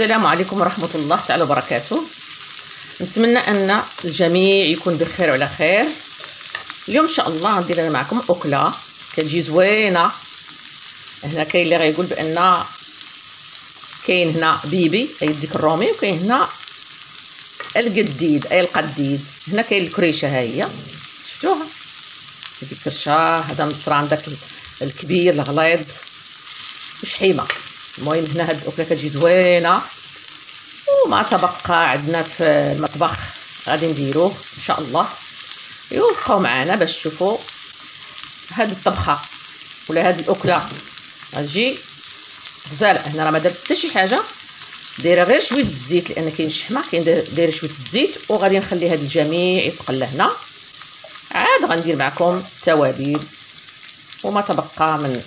السلام عليكم ورحمة الله تعالى وبركاته. نتمنى أن الجميع يكون بخير وعلى خير. اليوم إن شاء الله غندير أنا معكم أكلة كتجي زوينة. هنا كاين اللي غيقول بأن كاين هنا بيبي أي الديك الرومي، وكاين هنا القديد أي القديد. هنا كاين الكريشة، ها هي شفتوها، هادي الكرشة، هذا مصران داك الكبير الغليظ وشحيمة. المهم هنا هاد الأكلة كتجي زوينة، وما تبقى عندنا في المطبخ غادي نديروه إن شاء الله. إيوا بقاو معانا باش تشوفوا هاد الطبخة ولا هاد الأكلة غتجي غزالة. هنا راه ما درت حتى شي حاجة، دايرة غير شوية الزيت لأن كاين الشحمة، كاين دايرة شوية الزيت وغادي نخلي هاد الجميع يتقلى. هنا عاد غندير معكم التوابل وما تبقى من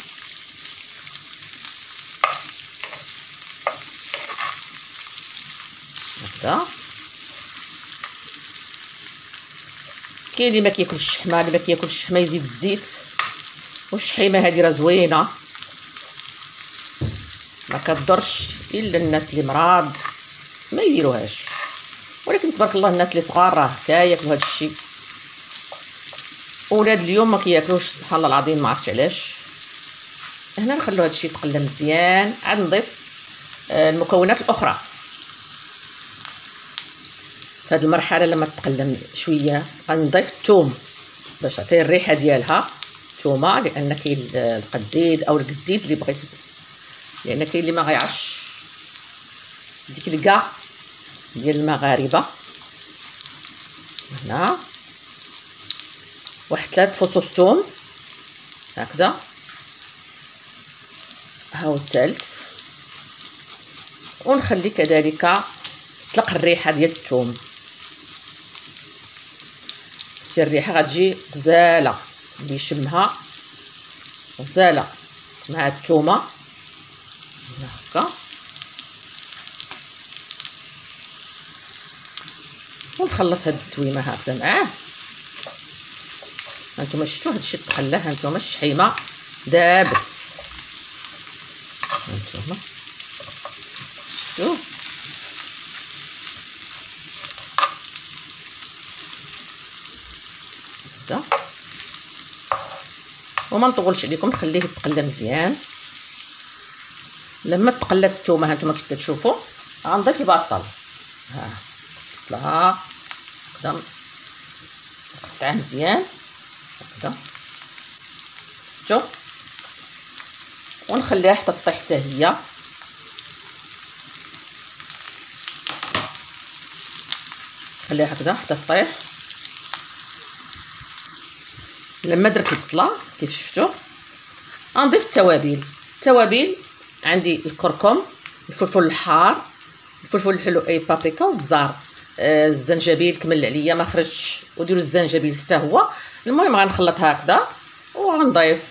هكذا. كاين اللي ما كياكل الشحمه، اللي ما كياكل الشحمه يزيد الزيت والشحيمه، هذه راه زوينه ما كتضرش الا الناس اللي مرض ما يديروهاش، ولكن تبارك الله الناس اللي صغار راه حتى ياكلوا هذا الشيء. ولاد اليوم ما كياكلوش سبحان الله العظيم، ما عرفتش علاش. هنا نخلو هذا الشيء يتقلى مزيان، عاد نضيف المكونات الاخرى. في هذه المرحله لما تتقلم شويه غنضيف الثوم باش تعطي الريحه ديالها، الثومه لان كاين القديد او القديد اللي بغيتو، لان كاين اللي ما غيعرفش ديك الكاع ديال المغاربه. هنا واحد 3 فصوص ثوم هكذا، هاو الثالث، ونخلي كذلك تطلق الريحه ديال الثوم. شتي الريحه غتجي غزاله، اللي يشمها غزاله مع الثومه هكا. ونخلط هاد التويمه هكذا معاه. هانتوما شفتو هادشي تقلى، هانتوما الشحيمه دابت، هانتوما شفتو هكذا. وما نطولش عليكم، نخليه يتقلى مزيان. لما تقلى الثومه هانتوما كيف كتشوفوا غنضيف البصل، ها البصله هكذا نقطعه مزيان هكذا شوف، ونخليها حتى تطيح حتى هي. خليها هكذا حتى تطيح. لما درت البصله كيف شفتوا غنضيف التوابل. التوابل عندي الكركم، الفلفل الحار، الفلفل الحلو اي بابريكا، وبزار الزنجبيل كمل عليا ما خرجش، وديروا الزنجبيل حتى هو. المهم غنخلط هكذا وغنضيف.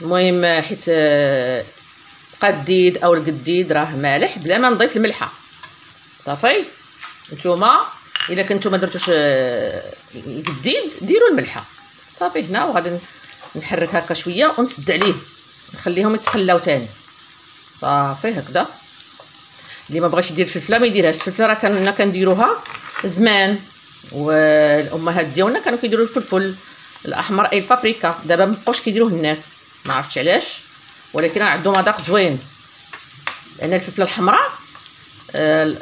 المهم حيت القديد او القديد راه مالح بلا ما نضيف الملحه صافي. نتوما الا كنتو ما درتوش القديد ديروا الملحه صافي. هنا وغادي نحرك هكا شويه ونسد عليه، نخليهم يتقلاو تاني صافي هكذا. اللي ما بغاش يدير الفلفله ما يديرهاش، الفلفله راه كنا كنديروها زمان، والامهات ديالنا كانوا كيديروا الفلفل الاحمر اي البابريكا، دابا مابقاوش كيديروه الناس ما عرفتش علاش، ولكن راه عندهم مذاق زوين. لان الفلفله الحمراء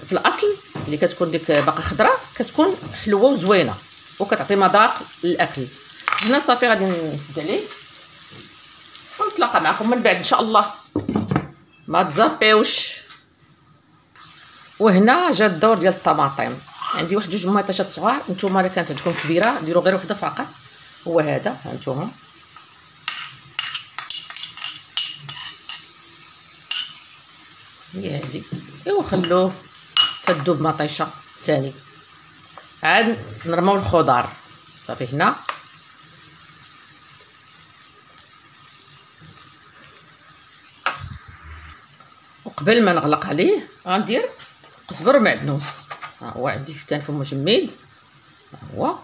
في الاصل اللي كتكون ديك باقا خضراء كتكون حلوه وزوينه وكتعطي مذاق للاكل. هنا صافي غادي نسد عليه ونتلاقى معكم من بعد ان شاء الله، ما تزابيوش. وهنا جا الدور ديال الطماطم، عندي واحد 2 مطيشات صغار، نتوما الا كانت عندكم كبيره ديروا غير وحده فقط. هو هذا هانتوما هي هادي، ايوا خلوه تذوب مطيشه ثاني، عاد نرماو الخضار صافي. هنا وقبل ما نغلق عليه غندير قزبر معدنوس، ها هو عندي كان في المجمد، ها هو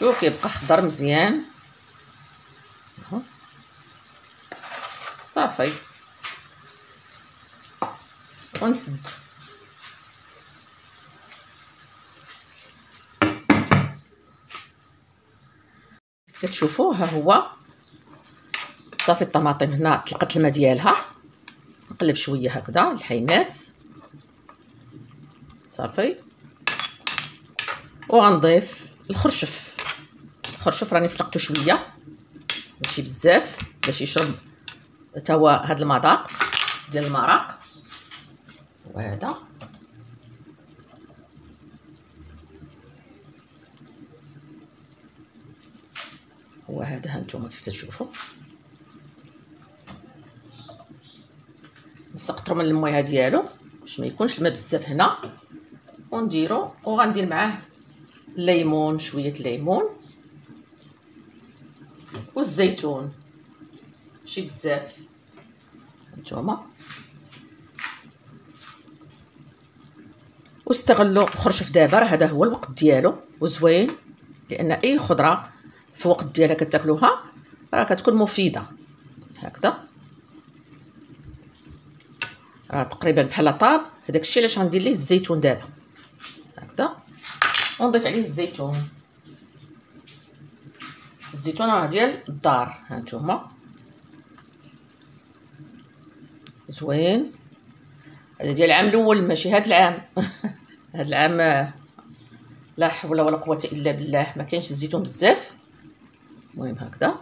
شوف كيبقى خضر مزيان صافي. ونسد. كتشوفوا ها هو صافي الطماطم هنا طلقت الماء ديالها، نقلب شويه هكذا الحينات صافي. وغنضيف الخرشف. الخرشف راني سلقته شويه ماشي بزاف باش يشرب تا هو هاد المذاق ديال المرق. وهذا وهذا هانتوما كيف كتشوفوا نسقطو من المويه ديالو باش ما يكونش الماء بزاف هنا، ونديرو وغندير معاه الليمون، شويه الليمون والزيتون ماشي بزاف هانتوما. واستغلوا الخرشف دابا، راه هذا هو الوقت ديالو وزوين، لان اي خضره في الوقت ديالها كتاكلوها راه كتكون مفيده. هكذا راه تقريبا بحال طاب، هذاك الشيء علاش غندير ليه الزيتون دابا هكذا، ونضيف عليه الزيتون. الزيتون راه ديال الدار ها نتوما زوين، هذا ديال العام الاول ماشي هذا العام هذا العام لا حول ولا قوه الا بالله ما كاينش الزيتون بزاف. المهم هكذا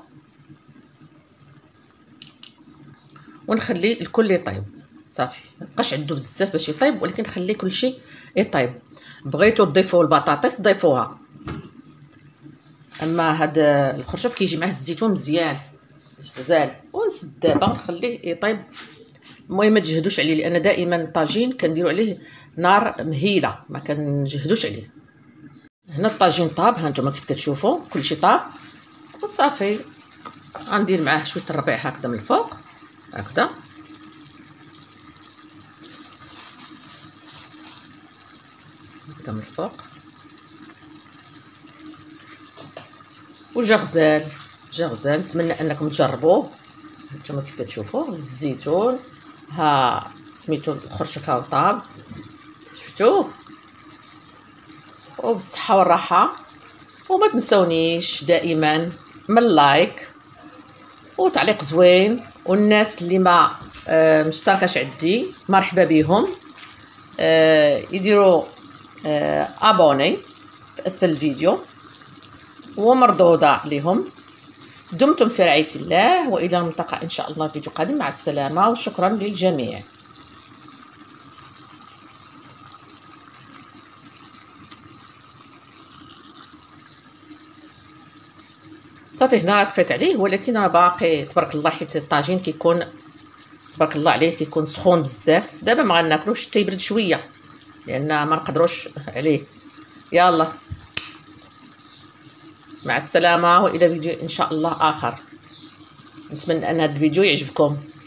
ونخلي الكل يطيب صافي، ما بقاش عنده بزاف باش يطيب، ولكن نخلي كلشي يطيب. بغيتو تضيفوا البطاطس ضيفوها، اما هاد الخرشف كيجي معاه الزيتون مزيان زوزال. ونسد دابا ونخليه يطيب. المهم ما تجهدوش عليه، لان دائما الطاجين كنديروا عليه نار مهيله ما كنجهدوش عليه. هنا الطاجين طاب ها نتوما كيف كتشوفوا كلشي طاب وصافي. غندير معاه شويه الربيع هكذا من الفوق هكذا، هكذا من الفوق، وجا غزال جا غزال. نتمنى انكم تجربوه نتوما كيف كتشوفوا. الزيتون ها سميتو الخرشف ها طاب شفتوه. وبالصحه والراحه، وما تنسونيش دائما من لايك وتعليق زوين. والناس اللي ما مشتركاش عندي مرحبا بهم، يديروا ابوني في اسفل الفيديو ومردوده عليهم. دمتم في رعاية الله، والى الملتقى ان شاء الله فيديو قادم. مع السلامه وشكرا للجميع. صافي هنا راه طفيت عليه، ولكن راه باقي تبارك الله، حيت الطاجين كيكون تبارك الله عليه كيكون سخون بزاف. دابا ما غناكلوش حتى يبرد شويه، لان ما نقدروش عليه. يلا مع السلامه والى فيديو ان شاء الله اخر. نتمنى ان هذا الفيديو يعجبكم.